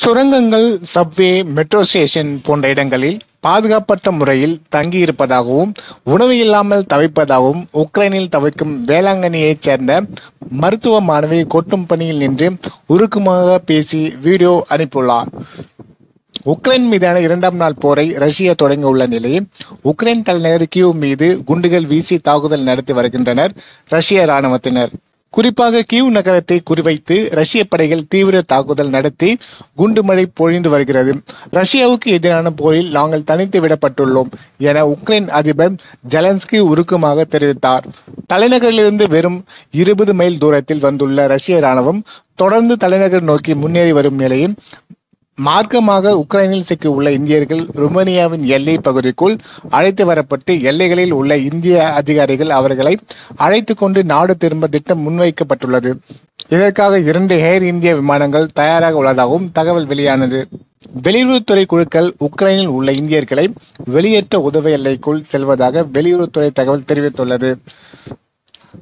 சுரங்கங்கள், subway, metro station போன்ற இடங்களில் பாதுகாப்பற்ற முறையில் தங்கியிருப்பதாகவும் உணவு இல்லாமல் தவிப்பதாகவும் உக்ரைனில் தவிக்கும் வேளாங்கண்ணியைச் சேர்ந்த மருத்துவ மாணவி கொட்டும் பணியில் நின்று உருக்கமாக பேசி வீடியோ அனுப்பியுள்ளார். உக்ரைன் மீதான 2ஆம் நாள் போரை ரஷ்யா தொடங்கி உள்ள நிலையில் உக்ரைன் தலைநகர் கியூவ் மீது குண்டுகள் வீசி தாக்குதல் நடத்தி வருகின்றனர் ரஷ்ய இராணுவத்தினர். குறிப்பாக கியூ நகரத்தை குறிவைத்து ரஷ்ய படைகள் தீவிர தாக்குதல் நடத்தி குண்டுமழை பொழிந்து வருகிறது. ரஷ்யாவுக்கு எதிரான போரில் நாங்கள் தனித்து விடப்பட்டுள்ளோம் என உக்ரைன் அதிபர் ஜெலன்ஸ்கி உருக்கமாக தெரிவித்தார். தலைநகரிலிருந்து வெறும் 20 மைல் தூரத்தில் வந்துள்ள ரஷ்ய இராணுவம் தொடர்ந்து தலைநகர் நோக்கி முன்னேறி வரும் நிலையில் மார்க்கமாக உக்ரைனில் சிக்கியுள்ள இந்தியர்கள் ருமேனியாவின் எல்லை பகுதிக்குள் அழைத்து வரப்பட்டு எல்லைகளில் உள்ள இந்திய அதிகாரிகள் அவர்களை அழைத்து கொண்டு நாடு திரும்ப திட்டம் முன்வைக்கப்பட்டுள்ளது. இதற்காக 2 ஏர் இந்தியா விமானங்கள் தயாராக உள்ளதாகவும் தகவல் வெளியானது. வெளியுறவுத்துறை குழுக்கள் உக்ரைனில் உள்ள இந்தியர்களை வெளியேற்ற உதவி எல்லைக்குள் செல்வதாக வெளியுறவுத்துறை தகவல் தெரிவித்துள்ளது.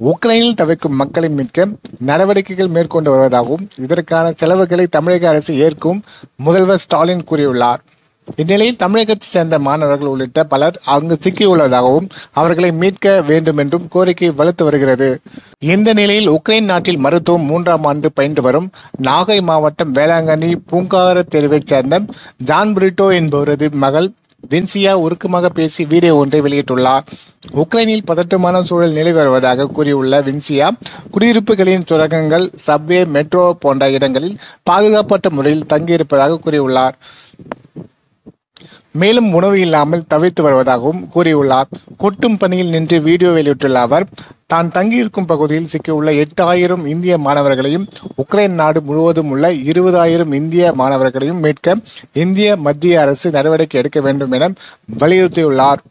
உக்ரைனில் தவிக்கும் மக்களை மீட்க நடவடிக்கைகள் மேற்கொண்டு வருவதாகவும் இதற்கான செலவுகளை தமிழக அரசு ஏற்கும் முதல்வர் ஸ்டாலின் கூறியுள்ளார். இந்நிலையில் தமிழகத்தைச் சேர்ந்த மாணவர்கள் உள்ளிட்ட பலர் அங்கு சிக்கியுள்ளதாகவும் அவர்களை மீட்க வேண்டும் என்றும் கோரிக்கை வலுத்து வருகிறது. இந்த நிலையில் உக்ரைன் நாட்டில் மருத்துவம் 3ஆம் ஆண்டு பயின்று வரும் நாகை மாவட்டம் வேளாங்கண்ணி பூங்கார தெருவைச் சேர்ந்த ஜான் பிரிட்டோ என்பவரது மகள் வின்சியா உருக்கமாக பேசி வீடியோ ஒன்றை வெளியிட்டுள்ளார். உக்ரைனில் பதட்டமான சூழல் நிலை வருவதாக கூறியுள்ள வின்சியா, குடியிருப்புகளின் சுரங்கங்கள், சப்வே, மெட்ரோ போன்ற இடங்களில் பாதுகாப்பற்ற முறையில் தங்கியிருப்பதாக கூறியுள்ளார். மேலும் உணவு இல்லாமல் தவித்து வருவதாகவும் கூறியுள்ளார். கொட்டும் பணியில் நின்று வீடியோ வெளியிட்டுள்ள அவர் தான் தங்கியிருக்கும் பகுதியில் சிக்கியுள்ள 8,000 இந்திய மாணவர்களையும் உக்ரைன் நாடு முழுவதும் உள்ள 20,000 இந்திய மாணவர்களையும் மீட்க இந்திய மத்திய அரசு நடவடிக்கை எடுக்க வேண்டும் என வலியுறுத்தியுள்ளார்.